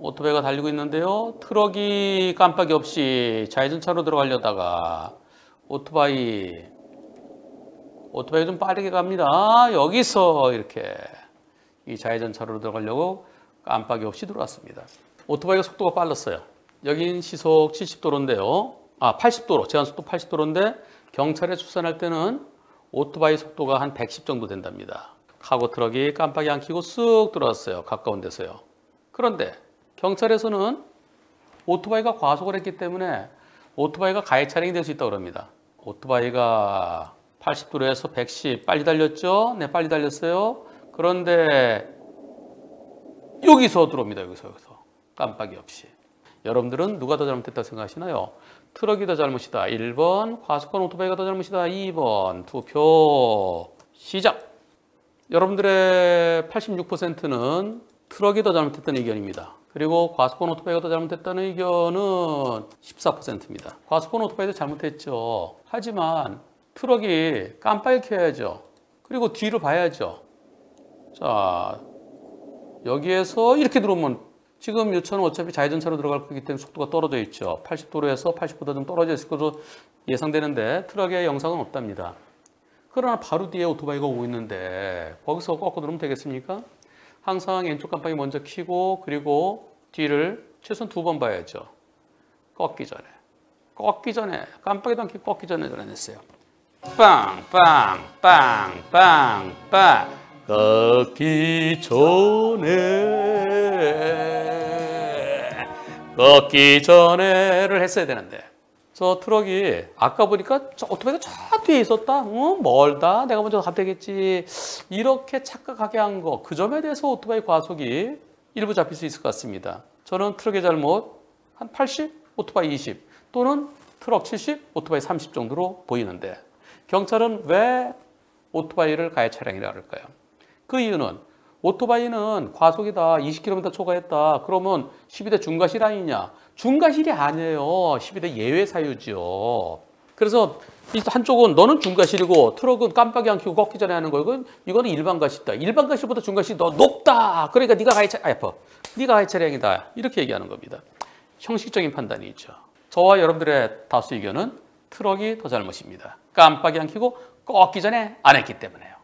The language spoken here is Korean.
오토바이가 달리고 있는데요. 트럭이 깜빡이 없이 좌회전차로 들어가려다가 오토바이 좀 빠르게 갑니다. 여기서 이렇게 이 좌회전차로 들어가려고 깜빡이 없이 들어왔습니다. 오토바이가 속도가 빨랐어요. 여긴 시속 70도로인데요. 80도로, 제한속도 80도로인데 경찰에 출산할 때는 오토바이 속도가 한 110 정도 된답니다. 카고 트럭이 깜빡이 안 켜고 쓱 들어왔어요. 가까운 데서요. 그런데 경찰에서는 오토바이가 과속을 했기 때문에 오토바이가 가해 차량이 될 수 있다고 합니다. 오토바이가 80도로 해서 110, 빨리 달렸죠? 네, 빨리 달렸어요. 그런데 여기서 들어옵니다. 여기서. 깜빡이 없이. 여러분들은 누가 더 잘못했다고 생각하시나요? 트럭이 더 잘못이다. 1번, 과속한 오토바이가 더 잘못이다. 2번, 투표 시작! 여러분들의 86%는 트럭이 더 잘못했다는 의견입니다. 그리고 과속한 오토바이가 더 잘못했다는 의견은 14%입니다. 과속한 오토바이도 잘못했죠. 하지만 트럭이 깜빡이 켜야죠. 그리고 뒤를 봐야죠. 자, 여기에서 이렇게 들어오면 지금 요차는 어차피 좌회전차로 들어갈 거기 때문에 속도가 떨어져 있죠. 80도로 해서 80보다 좀 떨어져 있을 것으로 예상되는데 트럭의 영상은 없답니다. 그러나 바로 뒤에 오토바이가 오고 있는데 거기서 꺾어 들어오면 되겠습니까? 항상 왼쪽 깜빡이 먼저 켜고 그리고 뒤를 최소한 2번 봐야죠. 꺾기 전에 깜빡이도 안 켜고 꺾기 전에 전화했어요. 빵빵빵빵빵빵 걷기 전에를 했어야 되는데 저 트럭이 아까 보니까 저 오토바이가 저 뒤에 있었다. 멀다. 내가 먼저 가면 되겠지. 이렇게 착각하게 한 거. 그 점에 대해서 오토바이 과속이 일부 잡힐 수 있을 것 같습니다. 저는 트럭의 잘못 한 80, 오토바이 20 또는 트럭 70, 오토바이 30 정도로 보이는데 경찰은 왜 오토바이를 가해 차량이라 그럴까요? 그 이유는 오토바이는 과속이다. 20km 초과했다. 그러면 12대 중과실 아니냐? 중과실이 아니에요. 12대 예외 사유지요. 그래서 한쪽은 너는 중과실이고 트럭은 깜빡이 안 켜고 꺾기 전에 하는 거고 이거는 일반 과실이다. 일반 과실보다 중과실이 더 높다. 그러니까 네가 가해 차량이다. 이렇게 얘기하는 겁니다. 형식적인 판단이 있죠. 저와 여러분들의 다수 의견은 트럭이 더 잘못입니다. 깜빡이 안 켜고 꺾기 전에 안 했기 때문에요.